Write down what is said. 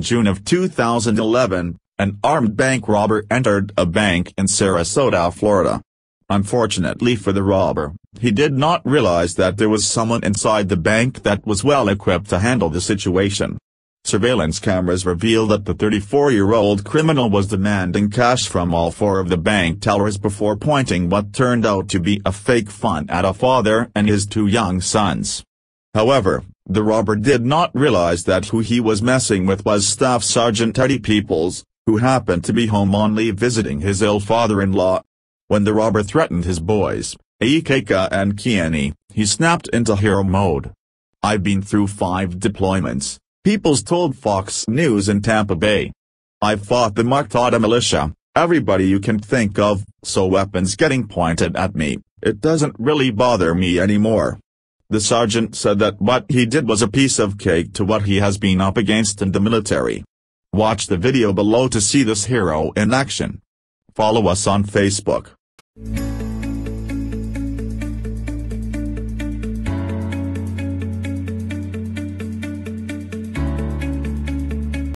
in June of 2011, an armed bank robber entered a bank in Sarasota, Florida. Unfortunately for the robber, he did not realize that there was someone inside the bank that was well equipped to handle the situation. Surveillance cameras reveal that the 34-year-old criminal was demanding cash from all four of the bank tellers before pointing what turned out to be a fake fund at a father and his two young sons. However, the robber did not realize that who he was messing with was Staff Sergeant Teddy Peoples, who happened to be home on leave visiting his ill father-in-law. When the robber threatened his boys, Akeka and Kiani, he snapped into hero mode. "I've been through 5 deployments," Peoples told Fox News in Tampa Bay. "I've fought the Muqtada militia, everybody you can think of, so weapons getting pointed at me, it doesn't really bother me anymore." The sergeant said that what he did was a piece of cake to what he has been up against in the military. Watch the video below to see this hero in action. Follow us on Facebook.